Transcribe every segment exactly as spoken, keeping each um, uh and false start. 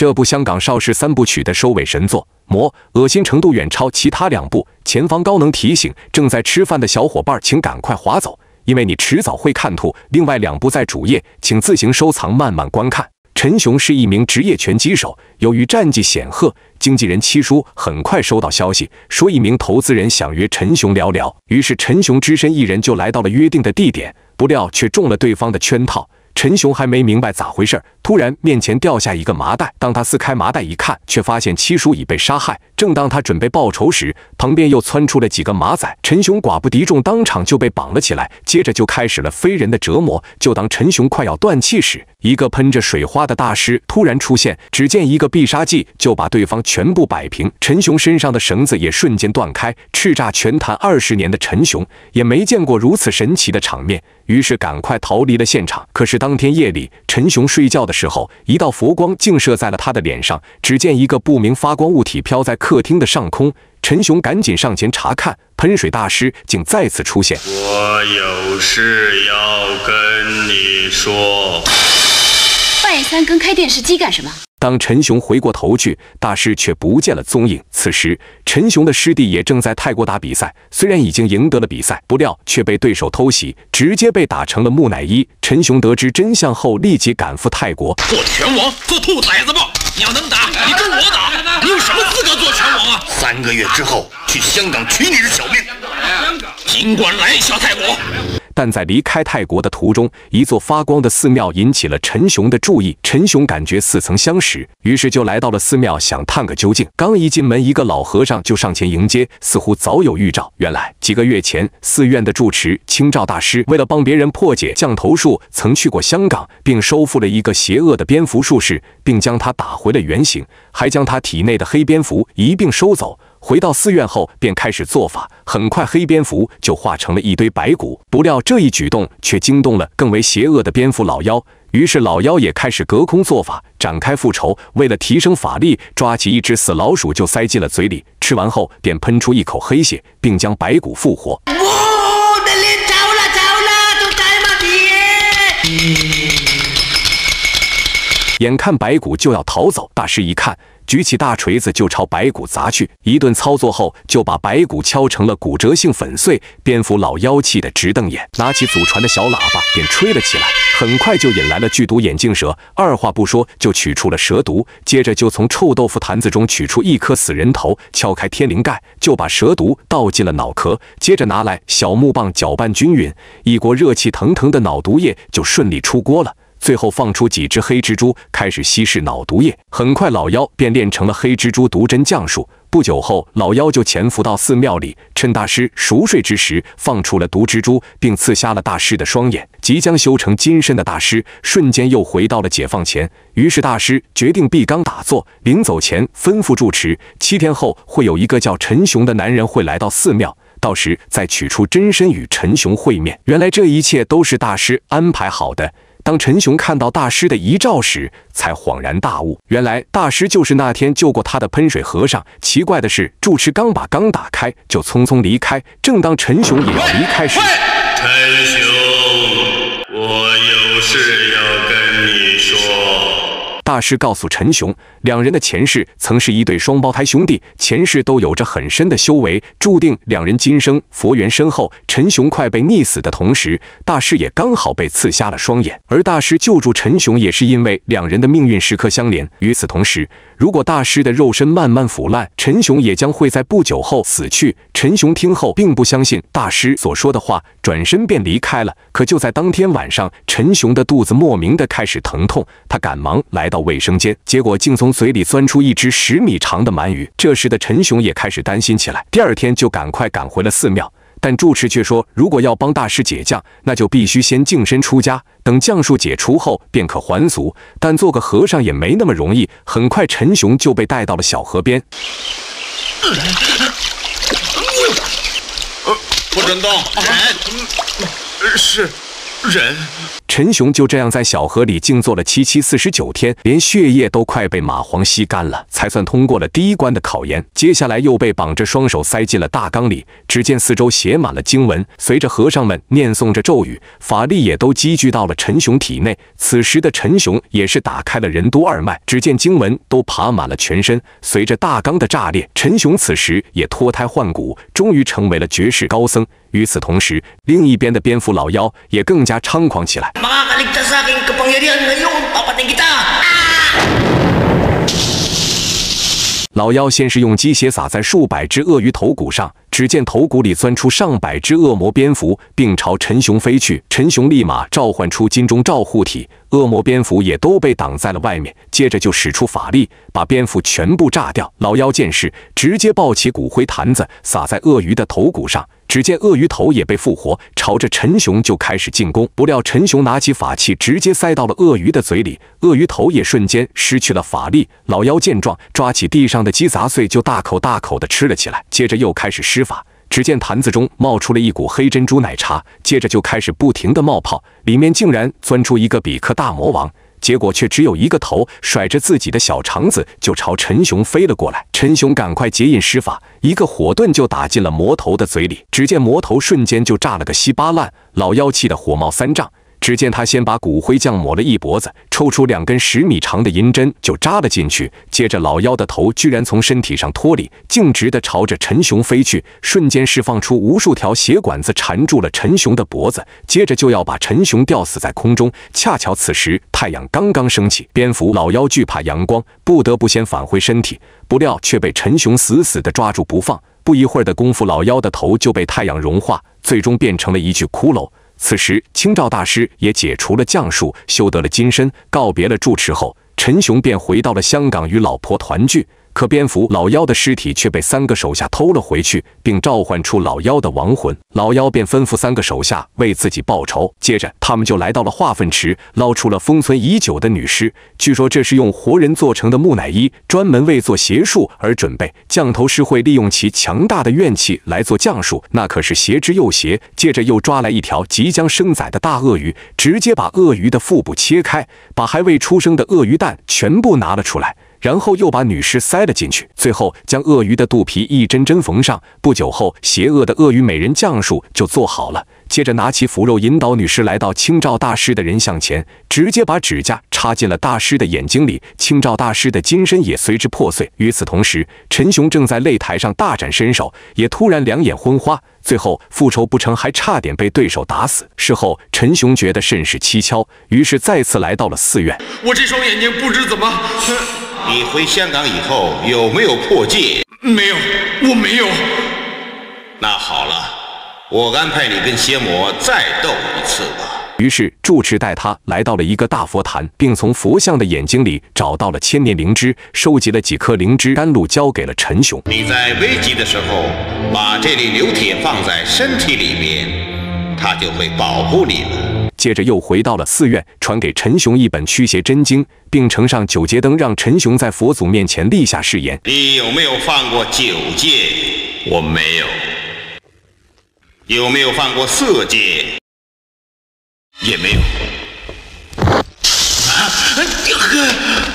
这部香港邵氏三部曲的收尾神作，魔恶心程度远超其他两部。前方高能提醒正在吃饭的小伙伴，请赶快划走，因为你迟早会看吐。另外两部在主页，请自行收藏，慢慢观看。陈雄是一名职业拳击手，由于战绩显赫，经纪人七叔很快收到消息，说一名投资人想约陈雄聊聊。于是陈雄只身一人就来到了约定的地点，不料却中了对方的圈套。 陈雄还没明白咋回事，突然面前掉下一个麻袋。当他撕开麻袋一看，却发现七叔已被杀害。正当他准备报仇时，旁边又窜出了几个马仔。陈雄寡不敌众，当场就被绑了起来。接着就开始了非人的折磨。就当陈雄快要断气时，一个喷着水花的大师突然出现，只见一个必杀技就把对方全部摆平。陈雄身上的绳子也瞬间断开。叱咤拳坛二十年的陈雄也没见过如此神奇的场面，于是赶快逃离了现场。可是 当天夜里，陈雄睡觉的时候，一道佛光竟射在了他的脸上。只见一个不明发光物体飘在客厅的上空。陈雄赶紧上前查看，喷水大师竟再次出现。我有事要跟你说。半夜三更开电视机干什么？ 当陈雄回过头去，大师却不见了踪影。此时，陈雄的师弟也正在泰国打比赛，虽然已经赢得了比赛，不料却被对手偷袭，直接被打成了木乃伊。陈雄得知真相后，立即赶赴泰国。做拳王，做兔崽子吧！你要能打，你跟我打，你有什么资格做拳王啊？三个月之后，去香港取你的小命！尽管来，小泰国。 但在离开泰国的途中，一座发光的寺庙引起了陈雄的注意。陈雄感觉似曾相识，于是就来到了寺庙，想探个究竟。刚一进门，一个老和尚就上前迎接，似乎早有预兆。原来几个月前，寺院的住持清照大师为了帮别人破解降头术，曾去过香港，并收复了一个邪恶的蝙蝠术士，并将他打回了原形，还将他体内的黑蝙蝠一并收走。 回到寺院后，便开始做法。很快，黑蝙蝠就化成了一堆白骨。不料，这一举动却惊动了更为邪恶的蝙蝠老妖。于是，老妖也开始隔空做法，展开复仇。为了提升法力，抓起一只死老鼠就塞进了嘴里，吃完后便喷出一口黑血，并将白骨复活。眼看白骨就要逃走，大师一看。 举起大锤子就朝白骨砸去，一顿操作后就把白骨敲成了骨折性粉碎。蝙蝠老妖气得直瞪眼，拿起祖传的小喇叭便吹了起来，很快就引来了剧毒眼镜蛇，二话不说就取出了蛇毒，接着就从臭豆腐坛子中取出一颗死人头，敲开天灵盖就把蛇毒倒进了脑壳，接着拿来小木棒搅拌均匀，一锅热气腾腾的脑毒液就顺利出锅了。 最后放出几只黑蜘蛛，开始稀释脑毒液。很快，老妖便练成了黑蜘蛛毒针降术。不久后，老妖就潜伏到寺庙里，趁大师熟睡之时，放出了毒蜘蛛，并刺瞎了大师的双眼。即将修成金身的大师，瞬间又回到了解放前。于是，大师决定闭缸打坐。临走前，吩咐住持，七天后会有一个叫陈雄的男人会来到寺庙。 到时再取出真身与陈雄会面。原来这一切都是大师安排好的。当陈雄看到大师的遗照时，才恍然大悟，原来大师就是那天救过他的喷水和尚。奇怪的是，住持刚把缸打开，就匆匆离开。正当陈雄也要离开时，陈雄，我有事要跟你说。 大师告诉陈雄，两人的前世曾是一对双胞胎兄弟，前世都有着很深的修为，注定两人今生佛缘深厚。陈雄快被溺死的同时，大师也刚好被刺瞎了双眼，而大师救助陈雄也是因为两人的命运时刻相连。与此同时，如果大师的肉身慢慢腐烂，陈雄也将会在不久后死去。陈雄听后并不相信大师所说的话，转身便离开了。可就在当天晚上，陈雄的肚子莫名的开始疼痛，他赶忙来到 卫生间，结果竟从嘴里钻出一只十米长的鳗鱼。这时的陈雄也开始担心起来，第二天就赶快赶回了寺庙。 但住持却说，如果要帮大师解降，那就必须先净身出家，等降术解除后便可还俗。但做个和尚也没那么容易，很快陈雄就被带到了小河边。呃，不准动！哎，是人。陈雄就这样在小河里静坐了七七四十九天，连血液都快被蚂蟥吸干了，才算通过了第一关的考验。接下来又被绑着双手塞进了大缸里，只见四周写满了经文，随着和尚们念诵着咒语，法力也都积聚到了陈雄体内。此时的陈雄也是打开了任督二脉，只见经文都爬满了全身。随着大缸的炸裂，陈雄此时也脱胎换骨，终于成为了绝世高僧。 与此同时，另一边的蝙蝠老妖也更加猖狂起来。老妖先是用鸡血洒在数百只鳄鱼头骨上，只见头骨里钻出上百只恶魔蝙蝠，并朝陈雄飞去。陈雄立马召唤出金钟罩护体，恶魔蝙蝠也都被挡在了外面。接着就使出法力，把蝙蝠全部炸掉。老妖见势，直接抱起骨灰坛子撒在鳄鱼的头骨上。 只见鳄鱼头也被复活，朝着陈雄就开始进攻。不料陈雄拿起法器，直接塞到了鳄鱼的嘴里，鳄鱼头也瞬间失去了法力。老妖见状，抓起地上的鸡砸碎，就大口大口地吃了起来。接着又开始施法，只见坛子中冒出了一股黑珍珠奶茶，接着就开始不停地冒泡，里面竟然钻出一个比克大魔王。 结果却只有一个头，甩着自己的小肠子就朝陈雄飞了过来。陈雄赶快结印施法，一个火遁就打进了魔头的嘴里。只见魔头瞬间就炸了个稀巴烂，老妖气得火冒三丈。只见他先把骨灰酱抹了一脖子，抽出两根十米长的银针就扎了进去。接着老妖的头居然从身体上脱离，径直地朝着陈雄飞去，瞬间释放出无数条血管子缠住了陈雄的脖子，接着就要把陈雄吊死在空中。恰巧此时。 太阳刚刚升起，蝙蝠老妖惧怕阳光，不得不先返回身体。不料却被陈雄死死地抓住不放。不一会儿的功夫，老妖的头就被太阳融化，最终变成了一具骷髅。此时，清照大师也解除了降术，修得了金身，告别了住持后，陈雄便回到了香港与老婆团聚。 可蝙蝠老妖的尸体却被三个手下偷了回去，并召唤出老妖的亡魂。老妖便吩咐三个手下为自己报仇。接着，他们就来到了化粪池，捞出了封存已久的女尸。据说这是用活人做成的木乃伊，专门为做邪术而准备。降头师会利用其强大的怨气来做降术，那可是邪之又邪。接着又抓来一条即将生崽的大鳄鱼，直接把鳄鱼的腹部切开，把还未出生的鳄鱼蛋全部拿了出来。 然后又把女尸塞了进去，最后将鳄鱼的肚皮一针针缝上。不久后，邪恶的鳄鱼美人降术就做好了。接着拿起符咒引导女尸来到清照大师的人像前，直接把指甲插进了大师的眼睛里，清照大师的金身也随之破碎。与此同时，陈雄正在擂台上大展身手，也突然两眼昏花。 最后复仇不成，还差点被对手打死。事后，陈雄觉得甚是蹊跷，于是再次来到了寺院。我这双眼睛不知怎么……你回香港以后有没有破戒？没有，我没有。那好了，我安排你跟邪魔再斗一次吧。 于是住持带他来到了一个大佛坛，并从佛像的眼睛里找到了千年灵芝，收集了几颗灵芝甘露，交给了陈雄。你在危急的时候把这粒流铁放在身体里面，它就会保护你了。接着又回到了寺院，传给陈雄一本驱邪真经，并呈上九节灯，让陈雄在佛祖面前立下誓言。你有没有犯过九戒？我没有。有没有犯过色戒？ 也没有。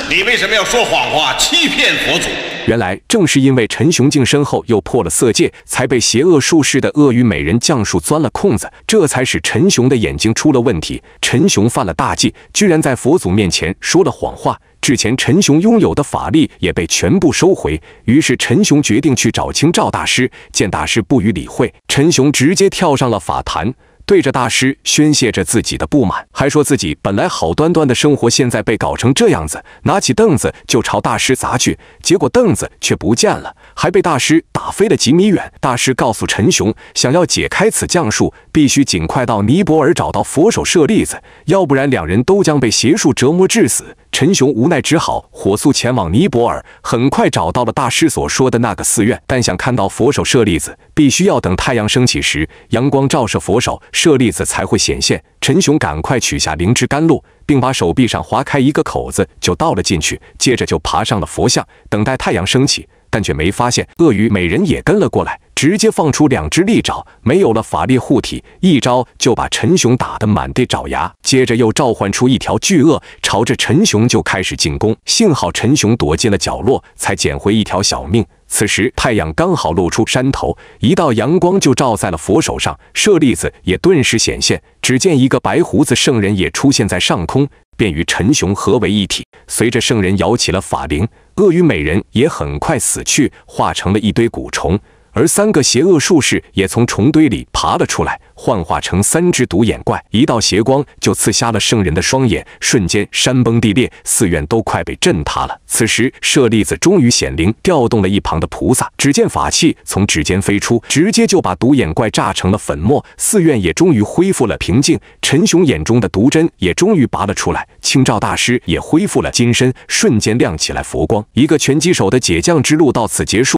你为什么要说谎话，欺骗佛祖？原来正是因为陈雄净身后又破了色戒，才被邪恶术士的鳄鱼美人降术钻了空子，这才使陈雄的眼睛出了问题。陈雄犯了大忌，居然在佛祖面前说了谎话。 之前陈雄拥有的法力也被全部收回，于是陈雄决定去找清照大师。见大师不予理会，陈雄直接跳上了法坛，对着大师宣泄着自己的不满，还说自己本来好端端的生活现在被搞成这样子。拿起凳子就朝大师砸去，结果凳子却不见了，还被大师打飞了几米远。大师告诉陈雄，想要解开此降术，必须尽快到尼泊尔找到佛手舍利子，要不然两人都将被邪术折磨致死。 陈雄无奈，只好火速前往尼泊尔。很快找到了大师所说的那个寺院，但想看到佛手舍利子，必须要等太阳升起时，阳光照射佛手舍利子才会显现。陈雄赶快取下灵芝甘露，并把手臂上划开一个口子，就倒了进去。接着就爬上了佛像，等待太阳升起，但却没发现鳄鱼美人也跟了过来。直接放出两只利爪，没有了法力护体，一招就把陈雄打得满地找牙。接着又召唤出一条巨鳄，朝着陈雄就开始进攻。幸好陈雄躲进了角落，才捡回一条小命。 此时太阳刚好露出山头，一道阳光就照在了佛手上，舍利子也顿时显现。只见一个白胡子圣人也出现在上空，便与陈雄合为一体。随着圣人摇起了法铃，鳄鱼美人也很快死去，化成了一堆蛊虫。而三个邪恶术士也从虫堆里爬了出来，幻化成三只独眼怪。一道邪光就刺瞎了圣人的双眼，瞬间山崩地裂，寺院都快被震塌了。此时舍利子终于显灵，调动了一旁的菩萨。只见法器从指尖飞出，直接就把独眼怪炸成了粉末。寺院也终于恢复了平静。陈雄眼中的毒针也终于拔了出来，清照大师也恢复了金身，瞬间亮起来佛光。一个拳击手的解降之路到此结束。